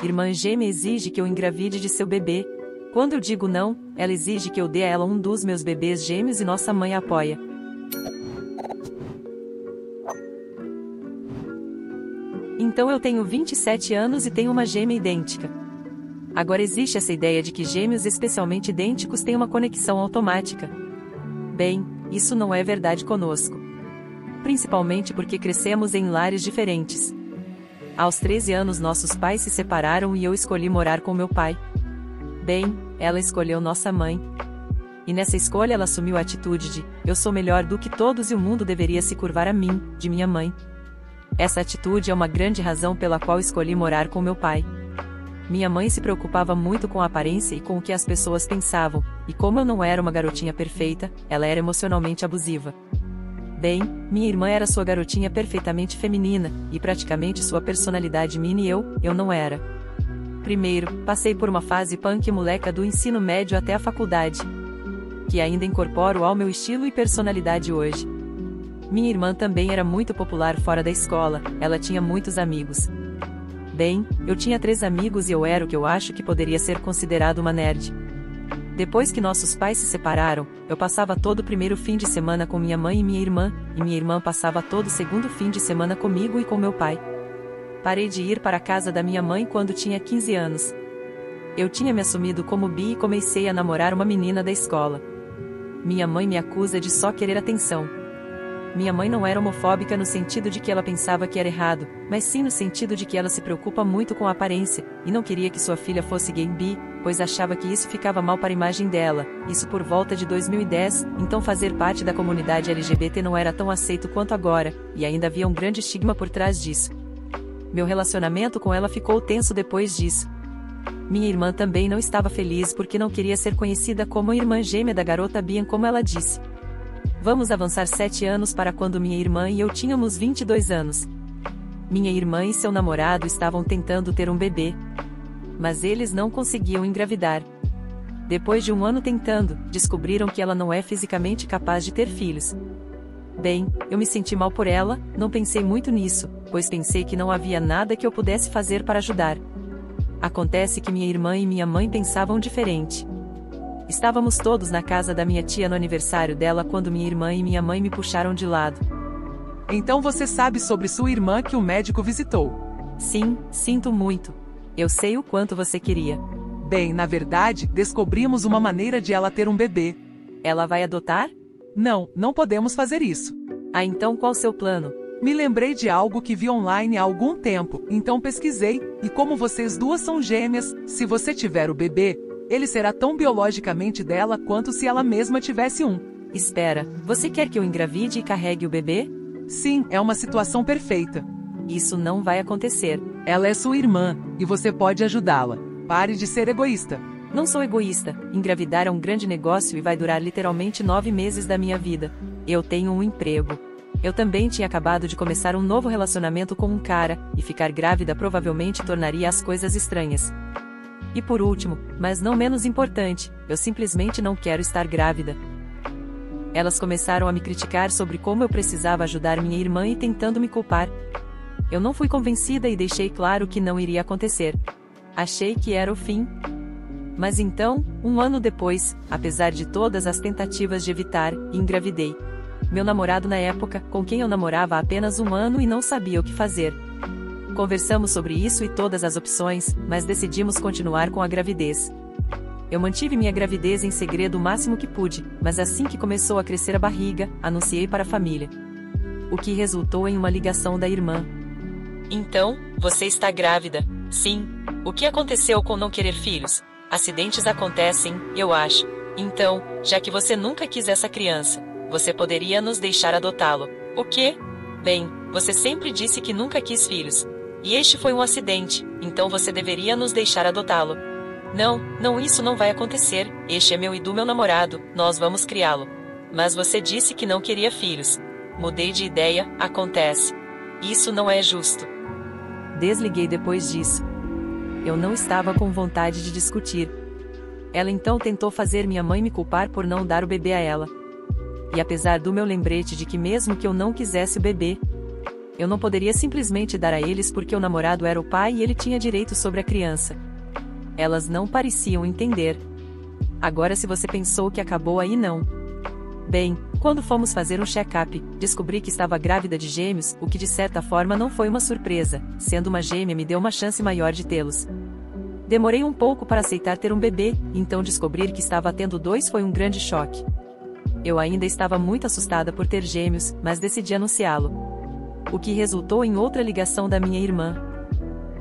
Irmã gêmea exige que eu engravide de seu bebê. Quando eu digo não, ela exige que eu dê a ela um dos meus bebês gêmeos e nossa mãe a apoia. Então eu tenho 27 anos e tenho uma gêmea idêntica. Agora existe essa ideia de que gêmeos especialmente idênticos têm uma conexão automática. Bem, isso não é verdade conosco. Principalmente porque crescemos em lares diferentes. Aos 13 anos nossos pais se separaram e eu escolhi morar com meu pai. Bem, ela escolheu nossa mãe. E nessa escolha ela assumiu a atitude de, eu sou melhor do que todos e o mundo deveria se curvar a mim, de minha mãe. Essa atitude é uma grande razão pela qual escolhi morar com meu pai. Minha mãe se preocupava muito com a aparência e com o que as pessoas pensavam, e como eu não era uma garotinha perfeita, ela era emocionalmente abusiva. Bem, minha irmã era sua garotinha perfeitamente feminina, e praticamente sua personalidade mini eu não era. Primeiro, passei por uma fase punk moleca do ensino médio até a faculdade, que ainda incorporo ao meu estilo e personalidade hoje. Minha irmã também era muito popular fora da escola, ela tinha muitos amigos. Bem, eu tinha 3 amigos e eu era o que eu acho que poderia ser considerado uma nerd. Depois que nossos pais se separaram, eu passava todo o primeiro fim de semana com minha mãe e minha irmã passava todo o segundo fim de semana comigo e com meu pai. Parei de ir para a casa da minha mãe quando tinha 15 anos. Eu tinha me assumido como bi e comecei a namorar uma menina da escola. Minha mãe me acusa de só querer atenção. Minha mãe não era homofóbica no sentido de que ela pensava que era errado, mas sim no sentido de que ela se preocupa muito com a aparência, e não queria que sua filha fosse gay bi, pois achava que isso ficava mal para a imagem dela, isso por volta de 2010, então fazer parte da comunidade LGBT não era tão aceito quanto agora, e ainda havia um grande estigma por trás disso. Meu relacionamento com ela ficou tenso depois disso. Minha irmã também não estava feliz porque não queria ser conhecida como a irmã gêmea da garota Bian, como ela disse. Vamos avançar 7 anos para quando minha irmã e eu tínhamos 22 anos. Minha irmã e seu namorado estavam tentando ter um bebê, mas eles não conseguiam engravidar. Depois de um ano tentando, descobriram que ela não é fisicamente capaz de ter filhos. Bem, eu me senti mal por ela, não pensei muito nisso, pois pensei que não havia nada que eu pudesse fazer para ajudar. Acontece que minha irmã e minha mãe pensavam diferente. Estávamos todos na casa da minha tia no aniversário dela quando minha irmã e minha mãe me puxaram de lado. Então você sabe sobre sua irmã que o médico visitou? Sim, sinto muito. Eu sei o quanto você queria. Bem, na verdade, descobrimos uma maneira de ela ter um bebê. Ela vai adotar? Não, não podemos fazer isso. Ah, então qual seu plano? Me lembrei de algo que vi online há algum tempo, então pesquisei, e como vocês duas são gêmeas, se você tiver o bebê, ele será tão biologicamente dela quanto se ela mesma tivesse um. Espera, você quer que eu engravide e carregue o bebê? Sim, é uma situação perfeita. Isso não vai acontecer. Ela é sua irmã, e você pode ajudá-la. Pare de ser egoísta. Não sou egoísta. Engravidar é um grande negócio e vai durar literalmente 9 meses da minha vida. Eu tenho um emprego. Eu também tinha acabado de começar um novo relacionamento com um cara, e ficar grávida provavelmente tornaria as coisas estranhas. E por último, mas não menos importante, eu simplesmente não quero estar grávida. Elas começaram a me criticar sobre como eu precisava ajudar minha irmã e tentando me culpar. Eu não fui convencida e deixei claro que não iria acontecer. Achei que era o fim. Mas então, um ano depois, apesar de todas as tentativas de evitar, engravidei. Meu namorado na época, com quem eu namorava há apenas um ano e não sabia o que fazer. Conversamos sobre isso e todas as opções, mas decidimos continuar com a gravidez. Eu mantive minha gravidez em segredo o máximo que pude, mas assim que começou a crescer a barriga, anunciei para a família. O que resultou em uma ligação da irmã. Então, você está grávida? Sim. O que aconteceu com não querer filhos? Acidentes acontecem, eu acho. Então, já que você nunca quis essa criança, você poderia nos deixar adotá-lo. O quê? Bem, você sempre disse que nunca quis filhos. E este foi um acidente, então você deveria nos deixar adotá-lo. Não, não, isso não vai acontecer, este é meu e do meu namorado, nós vamos criá-lo. Mas você disse que não queria filhos. Mudei de ideia, acontece. Isso não é justo. Desliguei depois disso. Eu não estava com vontade de discutir. Ela então tentou fazer minha mãe me culpar por não dar o bebê a ela. E apesar do meu lembrete de que mesmo que eu não quisesse o bebê, eu não poderia simplesmente dar a eles porque o namorado era o pai e ele tinha direito sobre a criança. Elas não pareciam entender. Agora se você pensou que acabou aí não. Bem, quando fomos fazer um check-up, descobri que estava grávida de gêmeos, o que de certa forma não foi uma surpresa, sendo uma gêmea me deu uma chance maior de tê-los. Demorei um pouco para aceitar ter um bebê, então descobrir que estava tendo dois foi um grande choque. Eu ainda estava muito assustada por ter gêmeos, mas decidi anunciá-lo. O que resultou em outra ligação da minha irmã.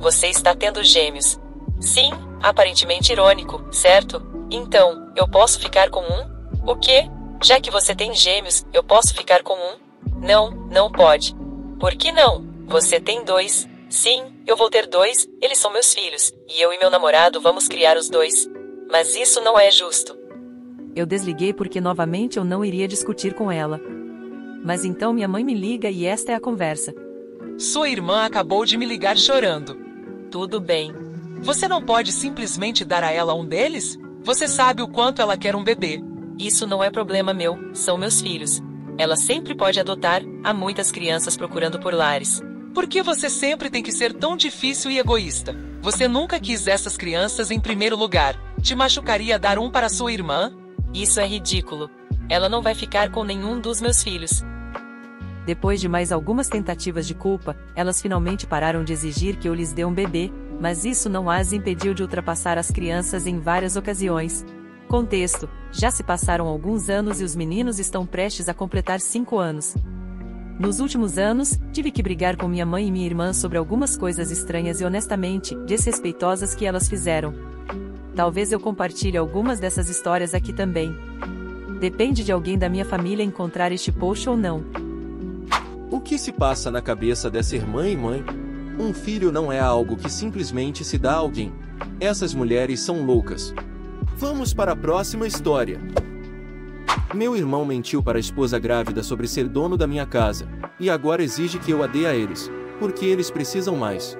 Você está tendo gêmeos? Sim, aparentemente irônico, certo? Então, eu posso ficar com um? O quê? Já que você tem gêmeos, eu posso ficar com um? Não, não pode. Por que não? Você tem dois? Sim, eu vou ter dois, eles são meus filhos, e eu e meu namorado vamos criar os dois. Mas isso não é justo. Eu desliguei porque novamente eu não iria discutir com ela. Mas então minha mãe me liga e esta é a conversa. Sua irmã acabou de me ligar chorando. Tudo bem. Você não pode simplesmente dar a ela um deles? Você sabe o quanto ela quer um bebê. Isso não é problema meu, são meus filhos. Ela sempre pode adotar, há muitas crianças procurando por lares. Por que você sempre tem que ser tão difícil e egoísta? Você nunca quis essas crianças em primeiro lugar. Te machucaria dar um para sua irmã? Isso é ridículo. Ela não vai ficar com nenhum dos meus filhos. Depois de mais algumas tentativas de culpa, elas finalmente pararam de exigir que eu lhes dê um bebê, mas isso não as impediu de ultrapassar as crianças em várias ocasiões. Contexto: já se passaram alguns anos e os meninos estão prestes a completar 5 anos. Nos últimos anos, tive que brigar com minha mãe e minha irmã sobre algumas coisas estranhas e honestamente, desrespeitosas que elas fizeram. Talvez eu compartilhe algumas dessas histórias aqui também. Depende de alguém da minha família encontrar este post ou não. O que se passa na cabeça dessa irmã e mãe? Um filho não é algo que simplesmente se dá a alguém. Essas mulheres são loucas. Vamos para a próxima história. Meu irmão mentiu para a esposa grávida sobre ser dono da minha casa, e agora exige que eu a dê a eles, porque eles precisam mais.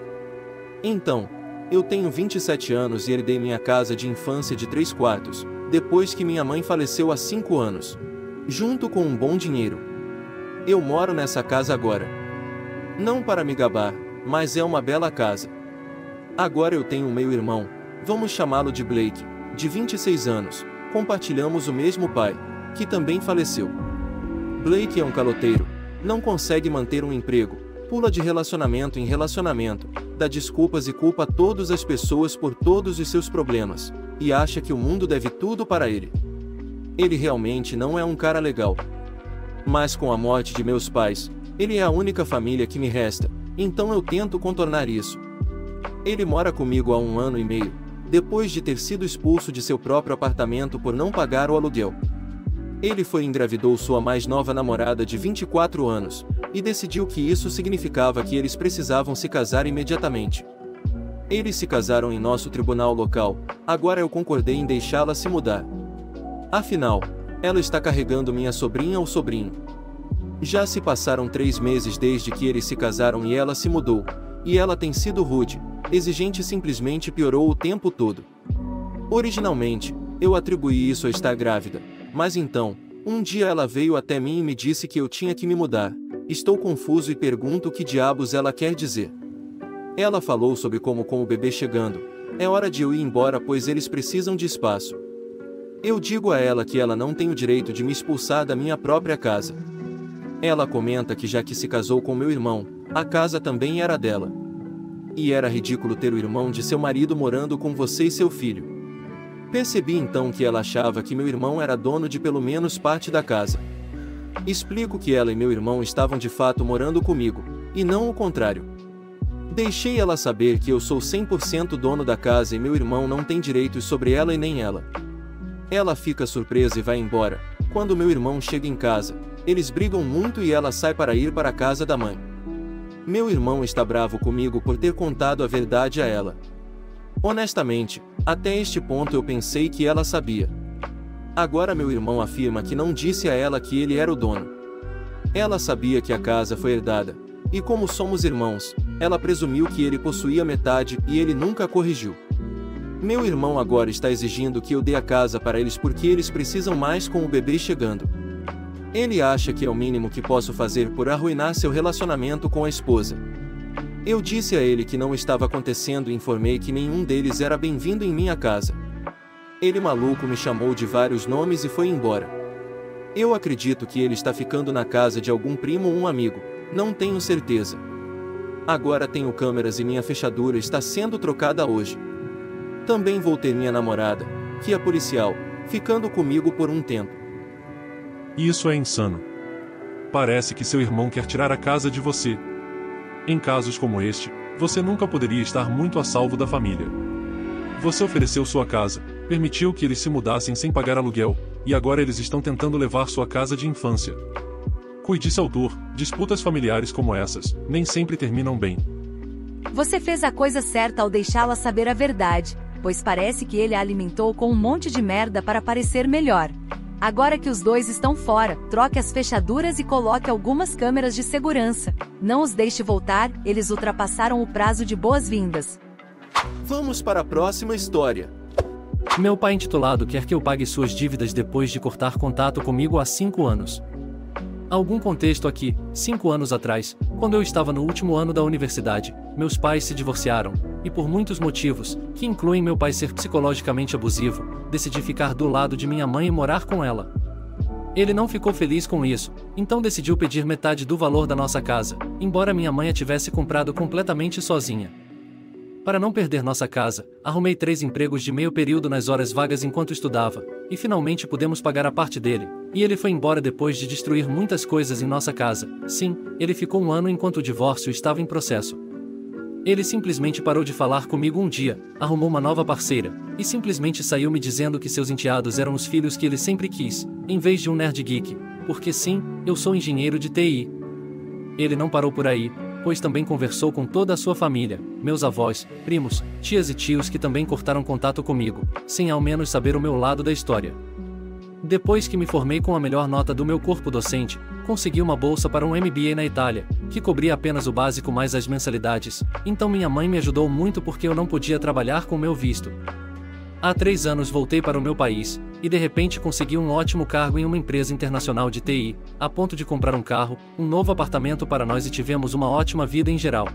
Então, eu tenho 27 anos e herdei minha casa de infância de 3 quartos, depois que minha mãe faleceu há 5 anos. Junto com um bom dinheiro. Eu moro nessa casa agora. Não para me gabar, mas é uma bela casa. Agora eu tenho meu irmão, vamos chamá-lo de Blake, de 26 anos, compartilhamos o mesmo pai, que também faleceu. Blake é um caloteiro, não consegue manter um emprego, pula de relacionamento em relacionamento, dá desculpas e culpa todas as pessoas por todos os seus problemas, e acha que o mundo deve tudo para ele. Ele realmente não é um cara legal. Mas com a morte de meus pais, ele é a única família que me resta, então eu tento contornar isso. Ele mora comigo há 1 ano e meio, depois de ter sido expulso de seu próprio apartamento por não pagar o aluguel. Ele engravidou sua mais nova namorada de 24 anos, e decidiu que isso significava que eles precisavam se casar imediatamente. Eles se casaram em nosso tribunal local, agora eu concordei em deixá-la se mudar. Afinal, ela está carregando minha sobrinha ou sobrinho. Já se passaram 3 meses desde que eles se casaram e ela se mudou, e ela tem sido rude, exigente e simplesmente piorou o tempo todo. Originalmente, eu atribuí isso a estar grávida. Mas então, um dia ela veio até mim e me disse que eu tinha que me mudar. Estou confuso e pergunto o que diabos ela quer dizer. Ela falou sobre como com o bebê chegando, é hora de eu ir embora pois eles precisam de espaço. Eu digo a ela que ela não tem o direito de me expulsar da minha própria casa. Ela comenta que já que se casou com meu irmão, a casa também era dela. E era ridículo ter o irmão de seu marido morando com você e seu filho. Percebi então que ela achava que meu irmão era dono de pelo menos parte da casa. Explico que ela e meu irmão estavam de fato morando comigo, e não o contrário. Deixei ela saber que eu sou 100% dono da casa e meu irmão não tem direitos sobre ela e nem ela. Ela fica surpresa e vai embora. Quando meu irmão chega em casa, eles brigam muito e ela sai para ir para a casa da mãe. Meu irmão está bravo comigo por ter contado a verdade a ela. Honestamente, até este ponto eu pensei que ela sabia. Agora meu irmão afirma que não disse a ela que ele era o dono. Ela sabia que a casa foi herdada, e como somos irmãos, ela presumiu que ele possuía metade e ele nunca corrigiu. Meu irmão agora está exigindo que eu dê a casa para eles porque eles precisam mais com o bebê chegando. Ele acha que é o mínimo que posso fazer por arruinar seu relacionamento com a esposa. Eu disse a ele que não estava acontecendo e informei que nenhum deles era bem-vindo em minha casa. Ele maluco me chamou de vários nomes e foi embora. Eu acredito que ele está ficando na casa de algum primo ou um amigo, não tenho certeza. Agora tenho câmeras e minha fechadura está sendo trocada hoje. Também vou ter minha namorada, que é policial, ficando comigo por um tempo. Isso é insano. Parece que seu irmão quer tirar a casa de você. Em casos como este, você nunca poderia estar muito a salvo da família. Você ofereceu sua casa, permitiu que eles se mudassem sem pagar aluguel, e agora eles estão tentando levar sua casa de infância. Cuide-se, autor, disputas familiares como essas nem sempre terminam bem. Você fez a coisa certa ao deixá-la saber a verdade, pois parece que ele a alimentou com um monte de merda para parecer melhor. Agora que os dois estão fora, troque as fechaduras e coloque algumas câmeras de segurança. Não os deixe voltar, eles ultrapassaram o prazo de boas-vindas. Vamos para a próxima história. Meu pai intitulado quer que eu pague suas dívidas depois de cortar contato comigo há 5 anos. Algum contexto aqui, 5 anos atrás, quando eu estava no último ano da universidade, meus pais se divorciaram, e por muitos motivos, que incluem meu pai ser psicologicamente abusivo, decidi ficar do lado de minha mãe e morar com ela. Ele não ficou feliz com isso, então decidiu pedir metade do valor da nossa casa, embora minha mãe a tivesse comprado completamente sozinha. Para não perder nossa casa, arrumei 3 empregos de meio período nas horas vagas enquanto estudava, e finalmente pudemos pagar a parte dele, e ele foi embora depois de destruir muitas coisas em nossa casa. Sim, ele ficou um ano enquanto o divórcio estava em processo. Ele simplesmente parou de falar comigo um dia, arrumou uma nova parceira, e simplesmente saiu me dizendo que seus enteados eram os filhos que ele sempre quis, em vez de um nerd geek, porque sim, eu sou engenheiro de TI. Ele não parou por aí, pois também conversou com toda a sua família, meus avós, primos, tias e tios que também cortaram contato comigo, sem ao menos saber o meu lado da história. Depois que me formei com a melhor nota do meu corpo docente, consegui uma bolsa para um MBA na Itália, que cobria apenas o básico mais as mensalidades, então minha mãe me ajudou muito porque eu não podia trabalhar com meu visto. Há 3 anos voltei para o meu país, e de repente consegui um ótimo cargo em uma empresa internacional de TI, a ponto de comprar um carro, um novo apartamento para nós e tivemos uma ótima vida em geral.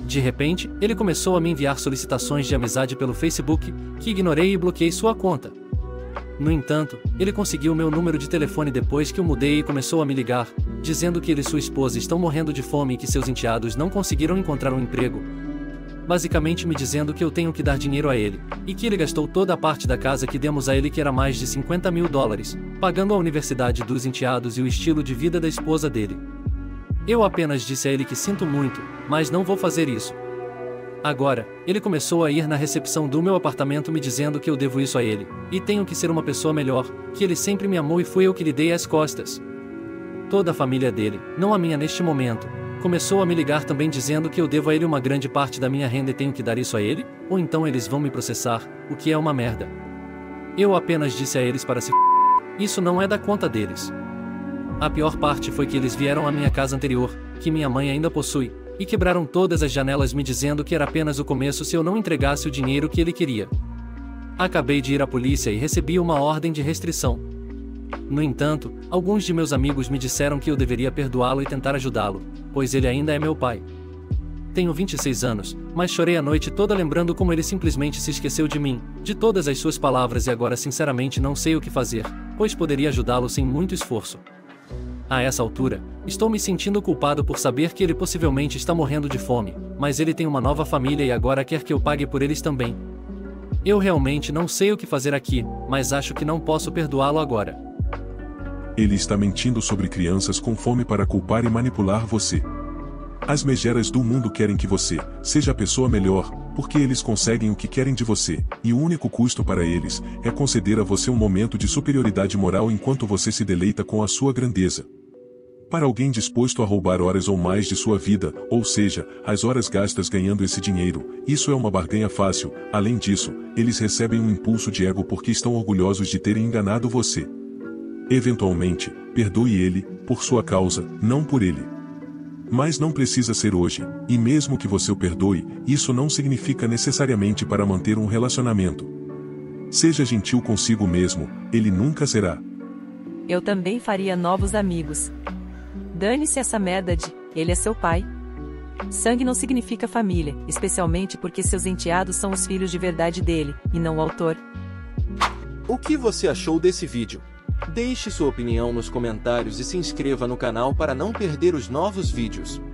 De repente, ele começou a me enviar solicitações de amizade pelo Facebook, que ignorei e bloqueei sua conta. No entanto, ele conseguiu meu número de telefone depois que eu mudei e começou a me ligar, dizendo que ele e sua esposa estão morrendo de fome e que seus enteados não conseguiram encontrar um emprego. Basicamente me dizendo que eu tenho que dar dinheiro a ele, e que ele gastou toda a parte da casa que demos a ele, que era mais de $50.000, pagando a universidade dos enteados e o estilo de vida da esposa dele. Eu apenas disse a ele que sinto muito, mas não vou fazer isso. Agora, ele começou a ir na recepção do meu apartamento me dizendo que eu devo isso a ele, e tenho que ser uma pessoa melhor, que ele sempre me amou e fui eu que lhe dei as costas. Toda a família dele, não a minha neste momento, começou a me ligar também dizendo que eu devo a ele uma grande parte da minha renda e tenho que dar isso a ele, ou então eles vão me processar, o que é uma merda. Eu apenas disse a eles para se f***, isso não é da conta deles. A pior parte foi que eles vieram à minha casa anterior, que minha mãe ainda possui, e quebraram todas as janelas me dizendo que era apenas o começo se eu não entregasse o dinheiro que ele queria. Acabei de ir à polícia e recebi uma ordem de restrição. No entanto, alguns de meus amigos me disseram que eu deveria perdoá-lo e tentar ajudá-lo, pois ele ainda é meu pai. Tenho 26 anos, mas chorei a noite toda lembrando como ele simplesmente se esqueceu de mim, de todas as suas palavras, e agora sinceramente não sei o que fazer, pois poderia ajudá-lo sem muito esforço. A essa altura, estou me sentindo culpado por saber que ele possivelmente está morrendo de fome, mas ele tem uma nova família e agora quer que eu pague por eles também. Eu realmente não sei o que fazer aqui, mas acho que não posso perdoá-lo agora. Ele está mentindo sobre crianças com fome para culpar e manipular você. As megeras do mundo querem que você seja a pessoa melhor, porque eles conseguem o que querem de você, e o único custo para eles é conceder a você um momento de superioridade moral enquanto você se deleita com a sua grandeza. Para alguém disposto a roubar horas ou mais de sua vida, ou seja, as horas gastas ganhando esse dinheiro, isso é uma barganha fácil. Além disso, eles recebem um impulso de ego porque estão orgulhosos de terem enganado você. Eventualmente, perdoe ele, por sua causa, não por ele. Mas não precisa ser hoje, e mesmo que você o perdoe, isso não significa necessariamente para manter um relacionamento. Seja gentil consigo mesmo, ele nunca será. eu também faria novos amigos. Dane-se essa merda de, ele é seu pai. Sangue não significa família, especialmente porque seus enteados são os filhos de verdade dele, e não o autor. O que você achou desse vídeo? Deixe sua opinião nos comentários e se inscreva no canal para não perder os novos vídeos.